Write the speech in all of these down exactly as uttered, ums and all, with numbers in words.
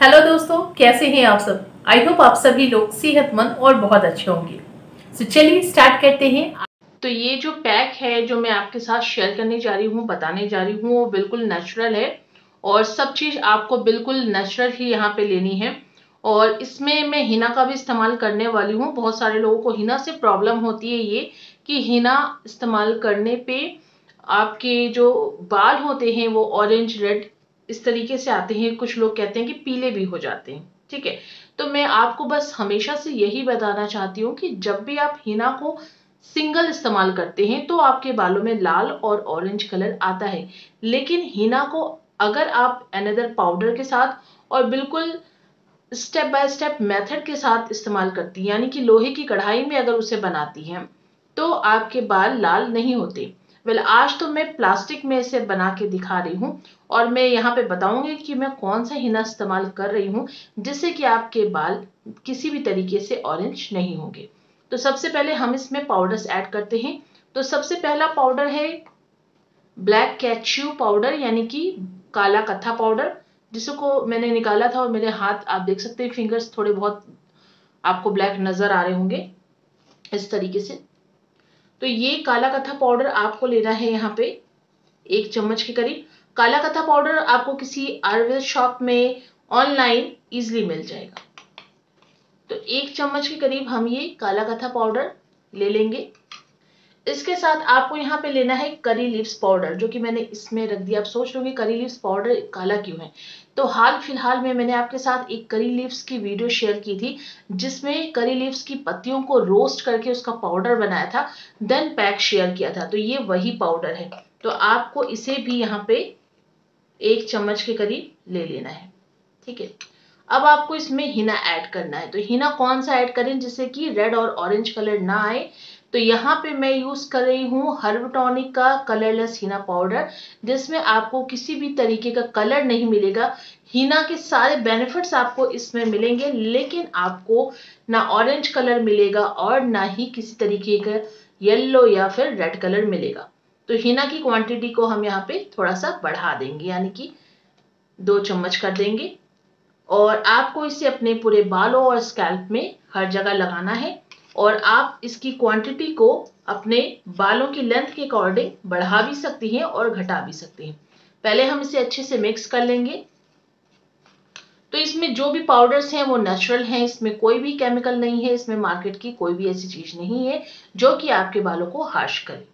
Hello दोस्तों, कैसे हैं आप सब। आई होप आप सभी लोग सेहतमंद और बहुत अच्छे होंगे। तो चलिए स्टार्ट करते हैं। तो ये जो पैक है जो मैं आपके साथ शेयर करने जा रही हूँ, बताने जा रही हूँ, वो बिल्कुल नेचुरल है और सब चीज़ आपको बिल्कुल नेचुरल ही यहाँ पे लेनी है। और इसमें मैं हिना का भी इस्तेमाल करने वाली हूँ। बहुत सारे लोगों को हिना से प्रॉब्लम होती है ये कि हिना इस्तेमाल करने पर आपके जो बाल होते हैं वो ऑरेंज रेड इस तरीके से आते हैं, कुछ लोग कहते हैं कि पीले भी हो जाते हैं। ठीक है, तो मैं आपको बस हमेशा से यही बताना चाहती हूँ कि जब भी आप हिना को सिंगल इस्तेमाल करते हैं तो आपके बालों में लाल और ऑरेंज कलर आता है, लेकिन हिना को अगर आप अनदर पाउडर के साथ और बिल्कुल स्टेप बाय स्टेप मेथड के साथ इस्तेमाल करती हैं, यानी कि लोहे की कढ़ाई में अगर उसे बनाती हैं तो आपके बाल लाल नहीं होते। वेल, आज तो मैं प्लास्टिक में इसे बना के दिखा रही हूँ और मैं यहाँ पे बताऊंगी कि मैं कौन सा हिना इस्तेमाल कर रही हूँ जिससे कि आपके बाल किसी भी तरीके से ऑरेंज नहीं होंगे। तो सबसे पहले हम इसमें पाउडर्स ऐड करते हैं। तो सबसे पहला पाउडर है ब्लैक कैचू पाउडर, यानी कि काला कत्था पाउडर, जिसको मैंने निकाला था और मेरे हाथ आप देख सकते हैं, फिंगर्स थोड़े बहुत आपको ब्लैक नजर आ रहे होंगे इस तरीके से। तो ये काला कत्था पाउडर आपको लेना है यहाँ पे एक चम्मच के करीब। काला कत्था पाउडर आपको किसी आयुर्वेद शॉप में ऑनलाइन इजीली मिल जाएगा। तो एक चम्मच के करीब हम ये काला कत्था पाउडर ले लेंगे। इसके साथ आपको यहाँ पे लेना है करी लीव्स पाउडर, जो कि मैंने इसमें रख दिया। आप सोच रहे होंगे करी लीव्स पाउडर काला क्यों है। तो हाल फिलहाल में मैंने आपके साथ एक करी लीव्स की वीडियो शेयर की थी जिसमें करी लीव्स की पत्तियों को रोस्ट करके उसका पाउडर बनाया था, देन पैक शेयर किया था। तो ये वही पाउडर है। तो आपको इसे भी यहाँ पे एक चम्मच के करीब ले लेना है। ठीक है, अब आपको इसमें हिना ऐड करना है। तो हिना कौन सा ऐड करें जिससे कि रेड और ऑरेंज कलर ना आए। तो यहाँ पे मैं यूज कर रही हूँ हर्ब टॉनिक का कलरलेस हिना पाउडर, जिसमें आपको किसी भी तरीके का कलर नहीं मिलेगा। हिना के सारे बेनिफिट्स आपको इसमें मिलेंगे, लेकिन आपको ना ऑरेंज कलर मिलेगा और ना ही किसी तरीके का येलो या फिर रेड कलर मिलेगा। तो हिना की क्वांटिटी को हम यहाँ पे थोड़ा सा बढ़ा देंगे, यानी कि दो चम्मच कर देंगे। और आपको इसे अपने पूरे बालों और स्कैल्प में हर जगह लगाना है। और आप इसकी क्वांटिटी को अपने बालों की लेंथ के अकॉर्डिंग बढ़ा भी सकती हैं और घटा भी सकती हैं। पहले हम इसे अच्छे से मिक्स कर लेंगे। तो इसमें जो भी पाउडर्स हैं वो नेचुरल हैं, इसमें कोई भी केमिकल नहीं है, इसमें मार्केट की कोई भी ऐसी चीज नहीं है जो कि आपके बालों को हार्श करे।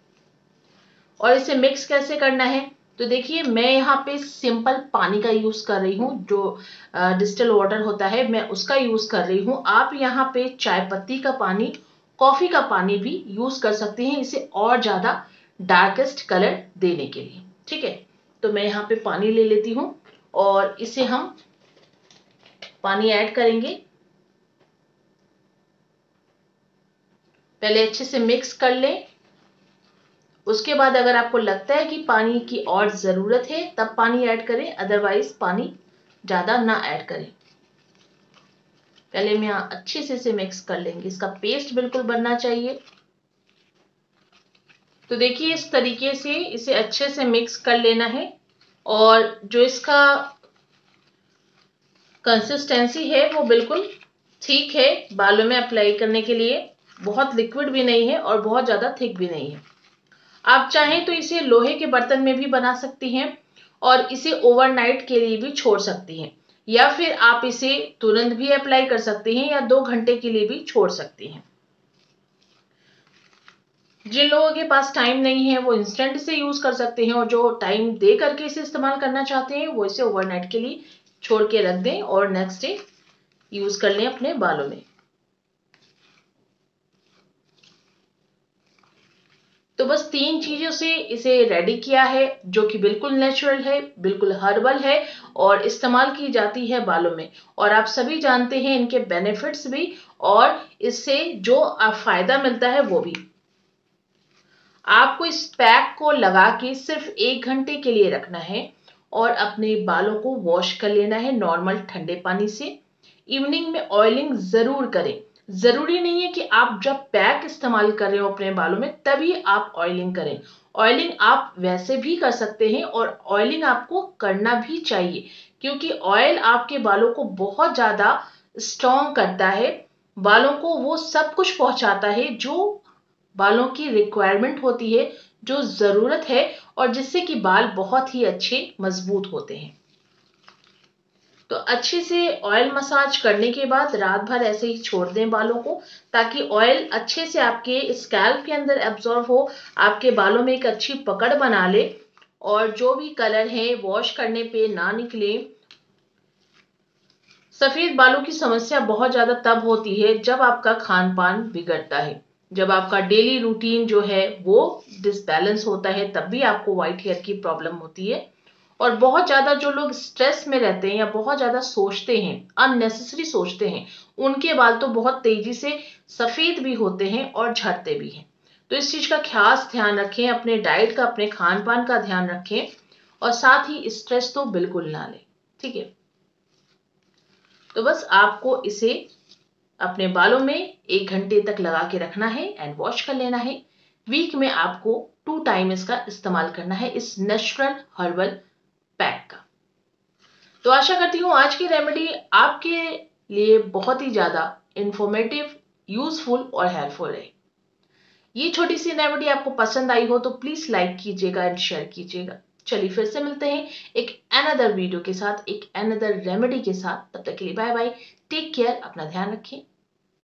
और इसे मिक्स कैसे करना है, तो देखिए मैं यहाँ पे सिंपल पानी का यूज कर रही हूँ, जो डिस्टिल वाटर होता है मैं उसका यूज कर रही हूँ। आप यहाँ पे चाय पत्ती का पानी, कॉफी का पानी भी यूज कर सकते हैं इसे और ज्यादा डार्केस्ट कलर देने के लिए। ठीक है, तो मैं यहाँ पे पानी ले लेती हूँ और इसे हम पानी ऐड करेंगे। पहले अच्छे से मिक्स कर लें। उसके बाद अगर आपको लगता है कि पानी की और ज़रूरत है तब पानी ऐड करें, अदरवाइज पानी ज़्यादा ना ऐड करें। पहले मैं अच्छे से इसे मिक्स कर लेंगे, इसका पेस्ट बिल्कुल बनना चाहिए। तो देखिए इस तरीके से इसे अच्छे से मिक्स कर लेना है। और जो इसका कंसिस्टेंसी है वो बिल्कुल ठीक है बालों में अप्लाई करने के लिए, बहुत लिक्विड भी नहीं है और बहुत ज़्यादा थिक भी नहीं है। आप चाहें तो इसे लोहे के बर्तन में भी बना सकती हैं और इसे ओवरनाइट के लिए भी छोड़ सकती हैं, या फिर आप इसे तुरंत भी अप्लाई कर सकती हैं या दो घंटे के लिए भी छोड़ सकती हैं। जिन लोगों के पास टाइम नहीं है वो इंस्टेंट से यूज कर सकते हैं, और जो टाइम दे करके इसे इस्तेमाल करना चाहते हैं वो इसे ओवरनाइट के लिए छोड़ के रख दें और नेक्स्ट डे यूज कर लें अपने बालों में। तो बस तीन चीजों से इसे रेडी किया है, जो कि बिल्कुल नेचुरल है, बिल्कुल हर्बल है और इस्तेमाल की जाती है बालों में। और आप सभी जानते हैं इनके बेनिफिट्स भी और इससे जो फायदा मिलता है वो भी। आपको इस पैक को लगा के सिर्फ एक घंटे के लिए रखना है और अपने बालों को वॉश कर लेना है नॉर्मल ठंडे पानी से। इवनिंग में ऑयलिंग जरूर करें। जरूरी नहीं है कि आप जब पैक इस्तेमाल कर रहे हो अपने बालों में तभी आप ऑयलिंग करें। ऑयलिंग आप वैसे भी कर सकते हैं और ऑयलिंग आपको करना भी चाहिए, क्योंकि ऑयल आपके बालों को बहुत ज़्यादा स्ट्रॉन्ग करता है, बालों को वो सब कुछ पहुंचाता है जो बालों की रिक्वायरमेंट होती है, जो ज़रूरत है, और जिससे कि बाल बहुत ही अच्छे मजबूत होते हैं। तो अच्छे से ऑयल मसाज करने के बाद रात भर ऐसे ही छोड़ दें बालों को, ताकि ऑयल अच्छे से आपके स्कैल्प के अंदर एब्जॉर्ब हो, आपके बालों में एक अच्छी पकड़ बना ले और जो भी कलर है वॉश करने पे ना निकले। सफ़ेद बालों की समस्या बहुत ज़्यादा तब होती है जब आपका खान पान बिगड़ता है, जब आपका डेली रूटीन जो है वो डिसबैलेंस होता है, तब भी आपको वाइट हेयर की प्रॉब्लम होती है। और बहुत ज़्यादा जो लोग स्ट्रेस में रहते हैं या बहुत ज़्यादा सोचते हैं, अननेसेसरी सोचते हैं, उनके बाल तो बहुत तेज़ी से सफ़ेद भी होते हैं और झड़ते भी हैं। तो इस चीज़ का खास ध्यान रखें, अपने डाइट का, अपने खान पान का ध्यान रखें और साथ ही स्ट्रेस तो बिल्कुल ना लें, ठीक है। तो बस आपको इसे अपने बालों में एक घंटे तक लगा के रखना है एंड वॉश कर लेना है। वीक में आपको टू टाइम इसका इस्तेमाल करना है, इस नेचुरल हर्बल पैक का। तो आशा करती हूँ आज की रेमेडी आपके लिए बहुत ही ज़्यादा इंफॉर्मेटिव, यूजफुल और हेल्पफुल है। ये छोटी सी रेमेडी आपको पसंद आई हो तो प्लीज लाइक कीजिएगा एंड शेयर कीजिएगा। चलिए फिर से मिलते हैं एक अनदर वीडियो के साथ, एक अनदर रेमेडी के साथ। तब तक के लिए बाय बाय, टेक केयर, अपना ध्यान रखें।